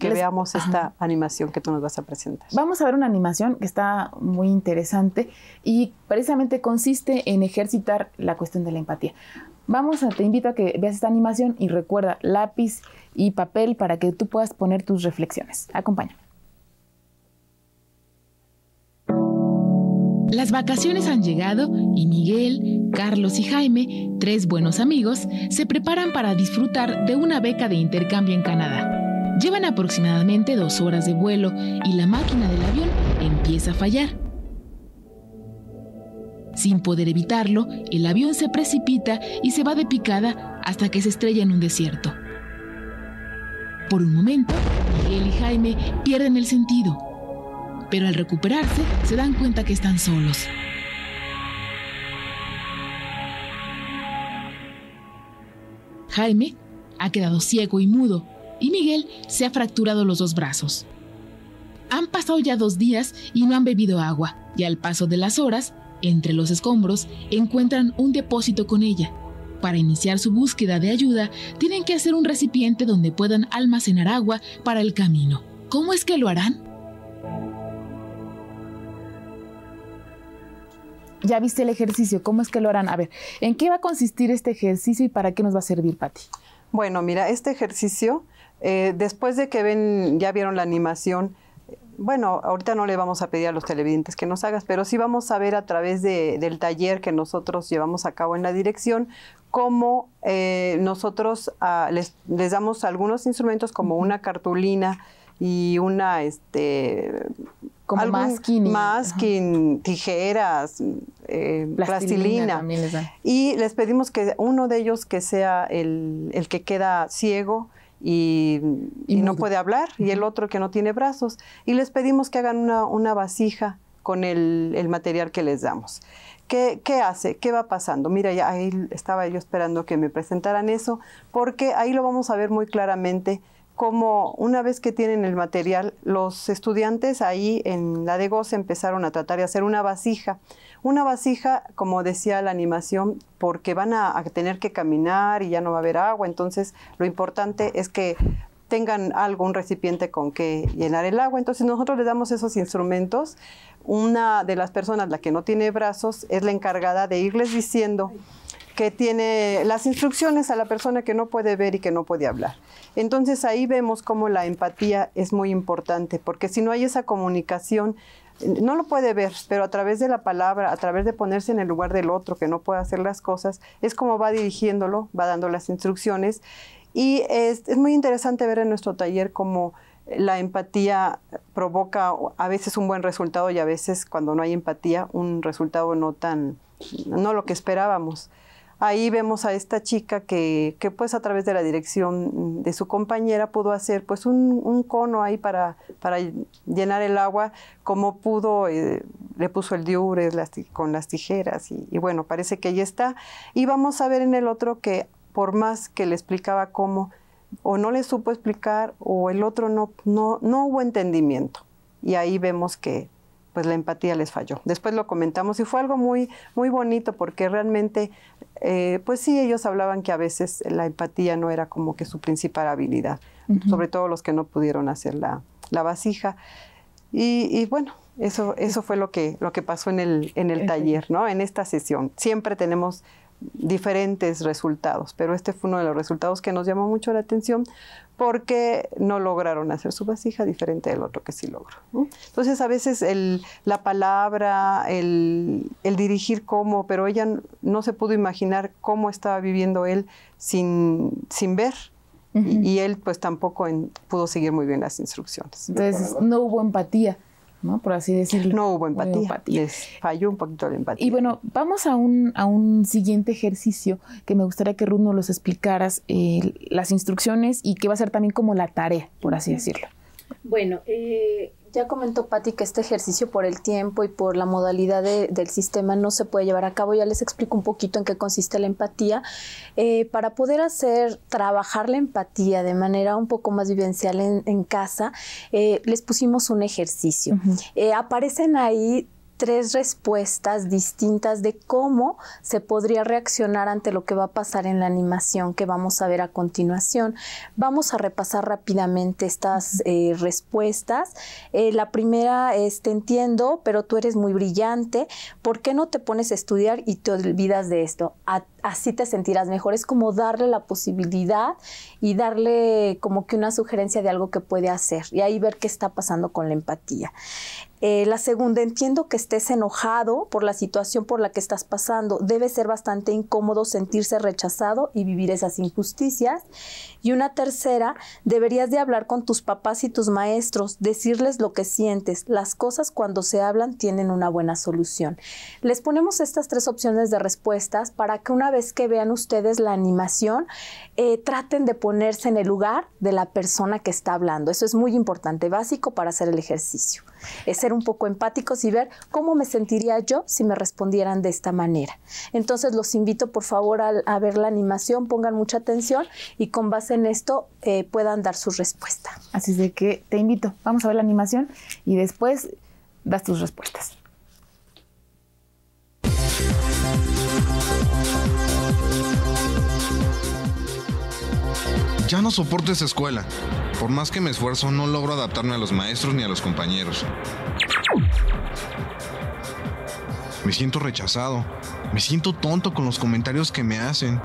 veamos esta animación que tú nos vas a presentar. Vamos a ver una animación que está muy interesante y precisamente consiste en ejercitar la cuestión de la empatía. Te invito a que veas esta animación y recuerda lápiz y papel para que tú puedas poner tus reflexiones. Acompáñame. Las vacaciones han llegado y Miguel, Carlos y Jaime, tres buenos amigos, se preparan para disfrutar de una beca de intercambio en Canadá. Llevan aproximadamente 2 horas de vuelo y la máquina del avión empieza a fallar. Sin poder evitarlo, el avión se precipita y se va de picada hasta que se estrella en un desierto. Por un momento, Miguel y Jaime pierden el sentido. Pero al recuperarse, se dan cuenta que están solos. Jaime ha quedado ciego y mudo, y Miguel se ha fracturado los 2 brazos. Han pasado ya 2 días y no han bebido agua, y al paso de las horas, entre los escombros, encuentran un depósito con ella. Para iniciar su búsqueda de ayuda, tienen que hacer un recipiente donde puedan almacenar agua para el camino. ¿Cómo es que lo harán? Ya viste el ejercicio, ¿cómo es que lo harán? A ver, ¿en qué va a consistir este ejercicio y para qué nos va a servir, Pati? Bueno, mira, este ejercicio, después de que ya vieron la animación, bueno, ahorita no le vamos a pedir a los televidentes que nos hagas, pero sí vamos a ver a través del taller que nosotros llevamos a cabo en la dirección, cómo nosotros les damos algunos instrumentos como una cartulina y una... como masking, tijeras, plastilina. Y les pedimos que uno de ellos que sea el que queda ciego y no puede hablar, y el otro que no tiene brazos. Y les pedimos que hagan una vasija con el material que les damos. ¿Qué hace? ¿Qué va pasando? Mira, ya ahí estaba yo esperando que me presentaran eso, porque ahí lo vamos a ver muy claramente. Como una vez que tienen el material, los estudiantes ahí en la DGOSE empezaron a tratar de hacer una vasija. Una vasija, como decía la animación, porque van a tener que caminar y ya no va a haber agua. Entonces, lo importante es que tengan algún recipiente con que llenar el agua. Entonces, nosotros les damos esos instrumentos. Una de las personas, la que no tiene brazos, es la encargada de irles diciendo que tiene las instrucciones a la persona que no puede ver y que no puede hablar. Entonces ahí vemos cómo la empatía es muy importante, porque si no hay esa comunicación, no lo puede ver, pero a través de la palabra, a través de ponerse en el lugar del otro que no puede hacer las cosas, es como va dirigiéndolo, va dando las instrucciones. Y es muy interesante ver en nuestro taller cómo la empatía provoca a veces un buen resultado y a veces cuando no hay empatía, un resultado no lo que esperábamos. Ahí vemos a esta chica que pues a través de la dirección de su compañera pudo hacer pues un cono ahí para llenar el agua, como pudo, le puso el diures con las tijeras y bueno, parece que ahí está. Y vamos a ver en el otro que por más que le explicaba cómo, o no le supo explicar o el otro no hubo entendimiento. Y ahí vemos que pues la empatía les falló. Después lo comentamos y fue algo muy, muy bonito porque realmente, pues sí, ellos hablaban que a veces la empatía no era como que su principal habilidad, sobre todo los que no pudieron hacer la vasija. Y bueno, eso fue lo que pasó en el taller, ¿no? En esta sesión. Siempre tenemos diferentes resultados, pero este fue uno de los resultados que nos llamó mucho la atención porque no lograron hacer su vasija diferente del otro que sí logró, ¿no? Entonces a veces la palabra, el dirigir cómo, pero ella no se pudo imaginar cómo estaba viviendo él sin ver. Y él pues tampoco pudo seguir muy bien las instrucciones. Entonces no hubo empatía, ¿no? Por así decirlo. No hubo empatía. Les falló un poquito la empatía. Y bueno, vamos a un siguiente ejercicio que me gustaría que Ruth nos los explicaras, las instrucciones y que va a ser también como la tarea, por así decirlo. Bueno, Ya comentó Pati que este ejercicio por el tiempo y por la modalidad del sistema no se puede llevar a cabo. Ya les explico un poquito en qué consiste la empatía. Para poder trabajar la empatía de manera un poco más vivencial en casa, les pusimos un ejercicio. Uh-huh. Aparecen ahí tres respuestas distintas de cómo se podría reaccionar ante lo que va a pasar en la animación que vamos a ver a continuación. Vamos a repasar rápidamente estas respuestas. La primera es: te entiendo, pero tú eres muy brillante. ¿Por qué no te pones a estudiar y te olvidas de esto? Así te sentirás mejor. Es como darle la posibilidad y darle como que una sugerencia de algo que puede hacer y ahí ver qué está pasando con la empatía. La segunda: entiendo que estés enojado por la situación por la que estás pasando. Debe ser bastante incómodo sentirse rechazado y vivir esas injusticias. Y una tercera: deberías de hablar con tus papás y tus maestros, decirles lo que sientes. Las cosas cuando se hablan tienen una buena solución. Les ponemos estas tres opciones de respuestas para que una vez que vean ustedes la animación, traten de ponerse en el lugar de la persona que está hablando. Eso es muy importante, básico para hacer el ejercicio. Es ser un poco empáticos y ver cómo me sentiría yo si me respondieran de esta manera. Entonces los invito por favor a ver la animación, pongan mucha atención y con base en esto puedan dar su respuesta. Así es de que te invito, vamos a ver la animación y después das tus respuestas. Ya no soporto esa escuela. Por más que me esfuerzo, no logro adaptarme a los maestros ni a los compañeros. Me siento rechazado. Me siento tonto con los comentarios que me hacen.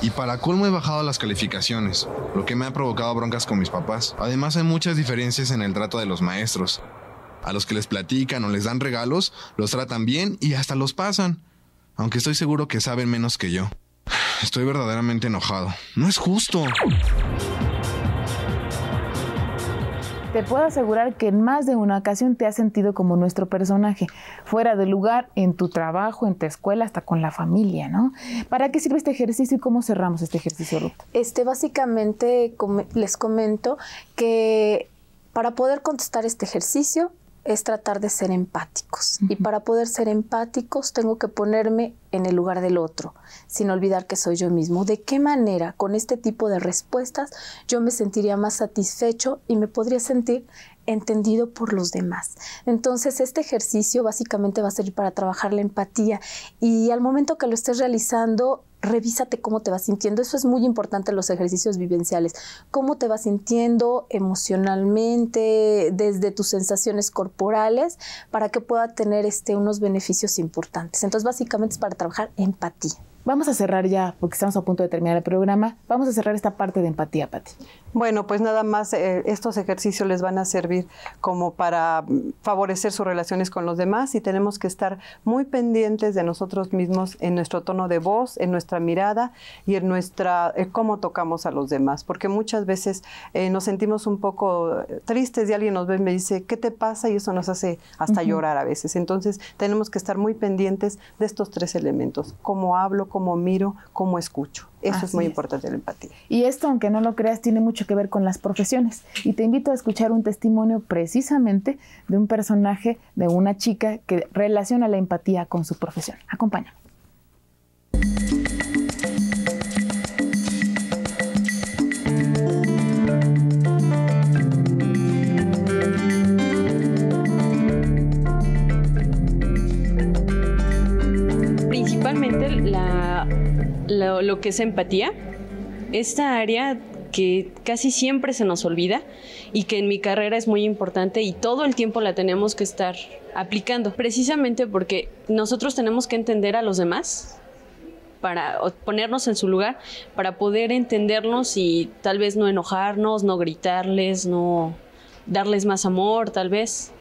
Y para colmo he bajado las calificaciones, lo que me ha provocado broncas con mis papás. Además, hay muchas diferencias en el trato de los maestros. A los que les platican o les dan regalos, los tratan bien y hasta los pasan. Aunque estoy seguro que saben menos que yo. Estoy verdaderamente enojado. ¡No es justo! Te puedo asegurar que en más de una ocasión te has sentido como nuestro personaje, fuera de lugar, en tu trabajo, en tu escuela, hasta con la familia, ¿no? ¿Para qué sirve este ejercicio y cómo cerramos este ejercicio, Ruth? Básicamente les comento que para poder contestar este ejercicio es tratar de ser empáticos. Y para poder ser empáticos tengo que ponerme en el lugar del otro, sin olvidar que soy yo mismo. ¿De qué manera con este tipo de respuestas yo me sentiría más satisfecho y me podría sentir entendido por los demás? Entonces este ejercicio básicamente va a servir para trabajar la empatía y al momento que lo estés realizando, revísate cómo te vas sintiendo. Eso es muy importante en los ejercicios vivenciales. Cómo te vas sintiendo emocionalmente, desde tus sensaciones corporales, para que pueda tener unos beneficios importantes. Entonces, básicamente es para trabajar empatía. Vamos a cerrar ya, porque estamos a punto de terminar el programa. Vamos a cerrar esta parte de empatía, Pati. Bueno, pues nada más, estos ejercicios les van a servir como para favorecer sus relaciones con los demás y tenemos que estar muy pendientes de nosotros mismos en nuestro tono de voz, en nuestra mirada y en nuestra cómo tocamos a los demás. Porque muchas veces nos sentimos un poco tristes y alguien nos ve y me dice, ¿qué te pasa? Y eso nos hace hasta llorar a veces. Entonces, tenemos que estar muy pendientes de estos tres elementos. Cómo hablo, cómo miro, cómo escucho. Eso es muy importante, la empatía. Y esto, aunque no lo creas, tiene mucho que ver con las profesiones. Y te invito a escuchar un testimonio precisamente de un personaje, de una chica que relaciona la empatía con su profesión. Acompáñame. Lo que es empatía, esta área que casi siempre se nos olvida y que en mi carrera es muy importante y todo el tiempo la tenemos que estar aplicando, precisamente porque nosotros tenemos que entender a los demás, para ponernos en su lugar, para poder entendernos y tal vez no enojarnos, no gritarles, no darles más amor, tal vez.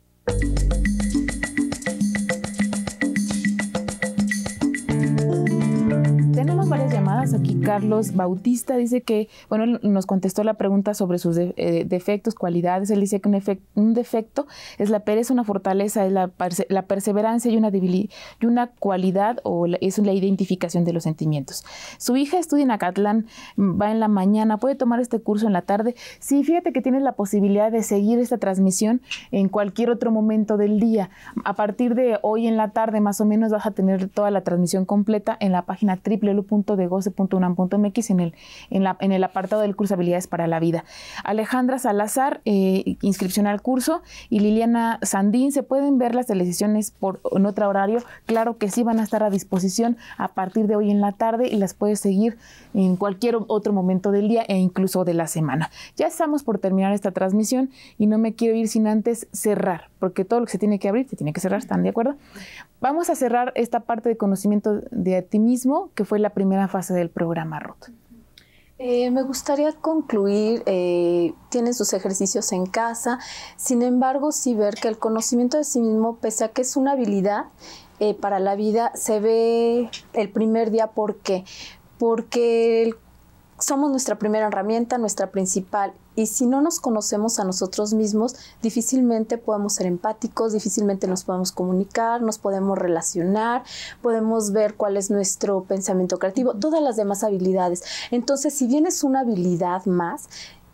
más. Aquí Carlos Bautista dice que, bueno, nos contestó la pregunta sobre sus defectos, cualidades. Él dice que un defecto es la pereza, una fortaleza es la perseverancia y una debilidad, y una cualidad es la identificación de los sentimientos. Su hija estudia en Acatlán, va en la mañana, puede tomar este curso en la tarde. Sí, fíjate que tienes la posibilidad de seguir esta transmisión en cualquier otro momento del día. A partir de hoy en la tarde más o menos vas a tener toda la transmisión completa en la página www.degoce.unam.mx en el apartado del curso Habilidades para la Vida. Alejandra Salazar, inscripción al curso, y Liliana Sandín, ¿se pueden ver las televisiones en otro horario? Claro que sí, van a estar a disposición a partir de hoy en la tarde y las puedes seguir en cualquier otro momento del día e incluso de la semana. Ya estamos por terminar esta transmisión y no me quiero ir sin antes cerrar, porque todo lo que se tiene que abrir se tiene que cerrar, ¿están de acuerdo? Vamos a cerrar esta parte de conocimiento de ti mismo, que fue la primera fase del programa, Ruth. Me gustaría concluir, tienen sus ejercicios en casa, sin embargo, sí ver que el conocimiento de sí mismo, pese a que es una habilidad para la vida, se ve el primer día. ¿Por qué? Porque somos nuestra primera herramienta, nuestra principal, y si no nos conocemos a nosotros mismos, difícilmente podemos ser empáticos, difícilmente nos podemos comunicar, nos podemos relacionar, podemos ver cuál es nuestro pensamiento creativo, todas las demás habilidades. Entonces, si bien es una habilidad más,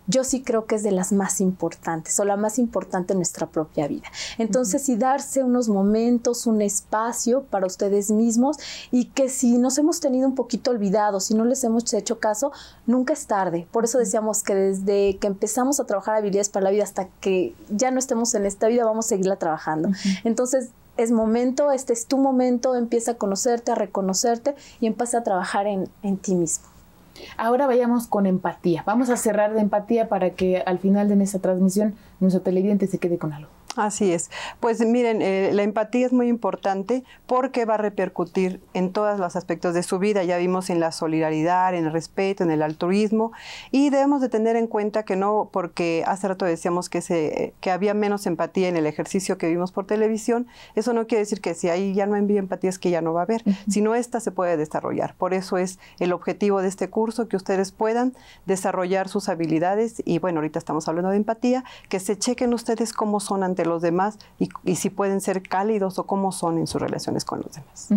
yo sí creo que es de las más importantes o la más importante en nuestra propia vida. Entonces, sí darse unos momentos, un espacio para ustedes mismos, y que si nos hemos tenido un poquito olvidados, si no les hemos hecho caso, nunca es tarde. Por eso decíamos que desde que empezamos a trabajar habilidades para la vida hasta que ya no estemos en esta vida, vamos a seguirla trabajando. Entonces, es momento, este es tu momento, empieza a conocerte, a reconocerte y empieza a trabajar en ti mismo. Ahora vayamos con empatía. Vamos a cerrar de empatía para que al final de nuestra transmisión nuestro televidente se quede con algo. Así es. Pues miren, la empatía es muy importante porque va a repercutir en todos los aspectos de su vida. Ya vimos en la solidaridad, en el respeto, en el altruismo, y debemos de tener en cuenta que no, porque hace rato decíamos que había menos empatía en el ejercicio que vimos por televisión, eso no quiere decir que si ahí ya no envía empatía es que ya no va a haber, sino esta se puede desarrollar. Por eso es el objetivo de este curso, que ustedes puedan desarrollar sus habilidades, y bueno, ahorita estamos hablando de empatía, que se chequen ustedes cómo son ante los demás y si pueden ser cálidos o cómo son en sus relaciones con los demás.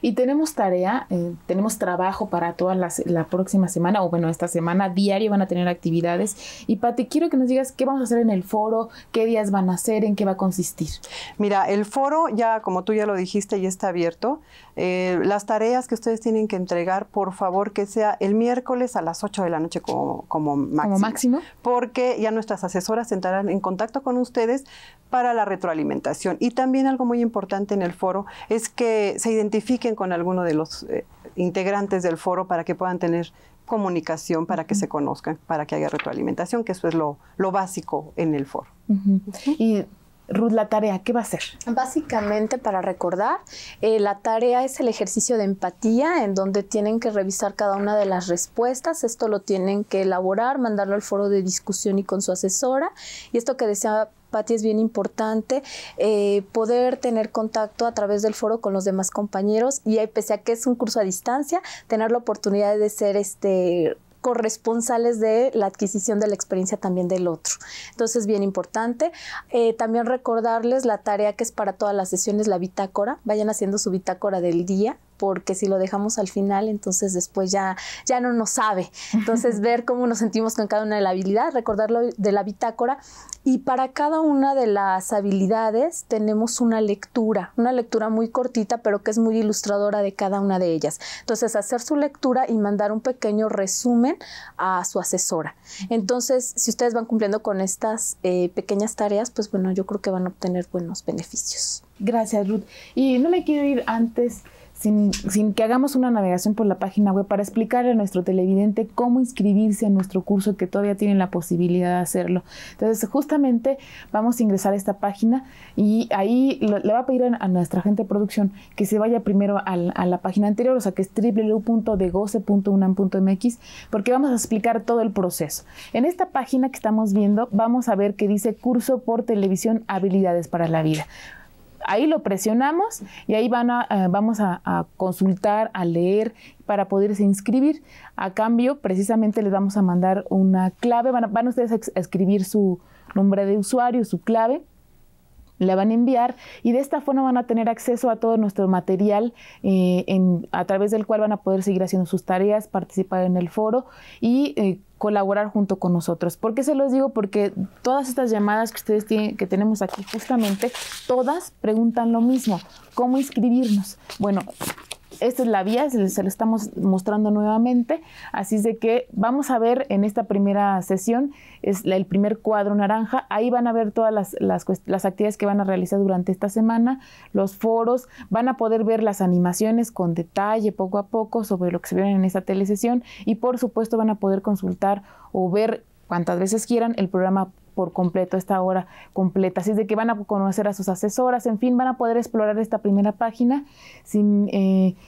Y tenemos tarea, tenemos trabajo para toda la próxima semana, o bueno, esta semana diario van a tener actividades. Y Pati, quiero que nos digas qué vamos a hacer en el foro, qué días van a hacer, en qué va a consistir. Mira, el foro ya, como tú ya lo dijiste, ya está abierto. Las tareas que ustedes tienen que entregar, por favor, que sea el miércoles a las 8 de la noche como máximo. Como máximo. Porque ya nuestras asesoras entrarán en contacto con ustedes para la retroalimentación. Y también algo muy importante en el foro es que se identifiquen con alguno de los integrantes del foro para que puedan tener comunicación, para que se conozcan, para que haya retroalimentación, que eso es lo básico en el foro. Y Ruth, la tarea, ¿qué va a hacer? Básicamente, para recordar, la tarea es el ejercicio de empatía, en donde tienen que revisar cada una de las respuestas. Esto lo tienen que elaborar, mandarlo al foro de discusión y con su asesora. Y esto que decía Pati es bien importante, poder tener contacto a través del foro con los demás compañeros, y pese a que es un curso a distancia, tener la oportunidad de ser corresponsales de la adquisición de la experiencia también del otro. Entonces, bien importante. También recordarles la tarea que es para todas las sesiones, la bitácora. Vayan haciendo su bitácora del día, porque si lo dejamos al final, entonces después ya no nos sabe. Entonces, ver cómo nos sentimos con cada una de las habilidades, recordarlo de la bitácora. Y para cada una de las habilidades tenemos una lectura muy cortita, pero que es muy ilustradora de cada una de ellas. Entonces, hacer su lectura y mandar un pequeño resumen a su asesora. Entonces, si ustedes van cumpliendo con estas pequeñas tareas, pues bueno, yo creo que van a obtener buenos beneficios. Gracias, Ruth. Y no me quiero ir antes sin que hagamos una navegación por la página web para explicarle a nuestro televidente cómo inscribirse a nuestro curso, que todavía tienen la posibilidad de hacerlo. Entonces, justamente vamos a ingresar a esta página y ahí le va a pedir a nuestra gente de producción que se vaya primero a la página anterior, o sea, que es www.degoce.unam.mx, porque vamos a explicar todo el proceso. En esta página que estamos viendo, vamos a ver que dice Curso por Televisión Habilidades para la Vida. ahí lo presionamos y ahí vamos a consultar, a leer para poderse inscribir. A cambio, precisamente les vamos a mandar una clave, van ustedes a escribir su nombre de usuario, su clave, la van a enviar y de esta forma van a tener acceso a todo nuestro material a través del cual van a poder seguir haciendo sus tareas, participar en el foro y colaborar junto con nosotros. ¿Por qué se los digo? Porque todas estas llamadas que ustedes tienen, que tenemos aquí justamente, todas preguntan lo mismo, ¿cómo inscribirnos? Bueno, esta es la vía, se lo estamos mostrando nuevamente, así es de que vamos a ver en esta primera sesión, es el primer cuadro naranja, ahí van a ver todas las actividades que van a realizar durante esta semana, los foros, van a poder ver las animaciones con detalle poco a poco sobre lo que se vieron en esta telesesión y por supuesto van a poder consultar o ver cuantas veces quieran el programa por completo, esta hora completa. Así es de que van a conocer a sus asesoras, en fin, van a poder explorar esta primera página.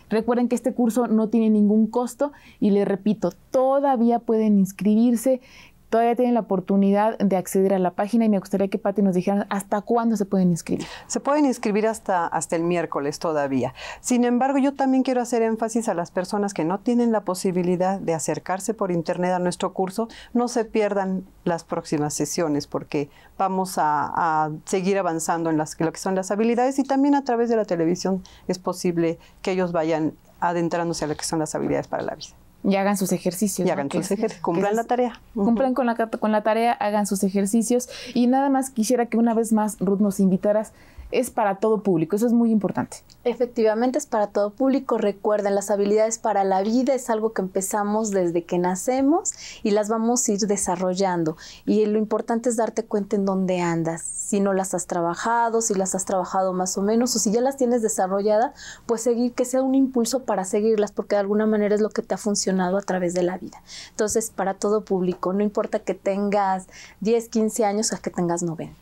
Recuerden que este curso no tiene ningún costo y les repito, todavía pueden inscribirse, todavía tienen la oportunidad de acceder a la página y me gustaría que Pati nos dijera hasta cuándo se pueden inscribir. Se pueden inscribir hasta el miércoles todavía. Sin embargo, yo también quiero hacer énfasis a las personas que no tienen la posibilidad de acercarse por internet a nuestro curso, no se pierdan las próximas sesiones porque vamos a seguir avanzando en lo que son las habilidades y también a través de la televisión es posible que ellos vayan adentrándose a lo que son las habilidades para la vida. Y hagan sus ejercicios. Y hagan sus ejercicios. Cumplan la tarea. Cumplan con la tarea, hagan sus ejercicios. Y nada más quisiera que una vez más, Ruth, nos invitaras. Es para todo público, eso es muy importante. Efectivamente, es para todo público. Recuerden, las habilidades para la vida es algo que empezamos desde que nacemos y las vamos a ir desarrollando. Y lo importante es darte cuenta en dónde andas. Si no las has trabajado, si las has trabajado más o menos, o si ya las tienes desarrolladas, pues seguir, que sea un impulso para seguirlas, porque de alguna manera es lo que te ha funcionado a través de la vida. Entonces, para todo público, no importa que tengas 10, 15 años o que tengas 90.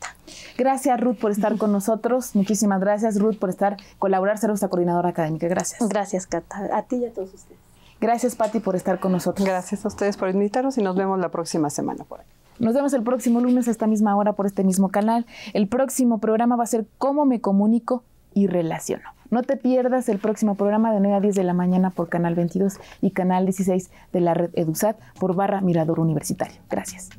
Gracias, Ruth, por estar con nosotros. Muchísimas gracias, Ruth, por colaborar, ser nuestra coordinadora académica. Gracias. Gracias, Cata. A ti y a todos ustedes. Gracias, Pati, por estar con nosotros. Gracias a ustedes por invitarnos y nos vemos la próxima semana por aquí. Nos vemos el próximo lunes a esta misma hora por este mismo canal. El próximo programa va a ser Cómo me comunico y relaciono. No te pierdas el próximo programa de 9 a 10 de la mañana por Canal 22 y Canal 16 de la red EduSat por Barra Mirador Universitario. Gracias.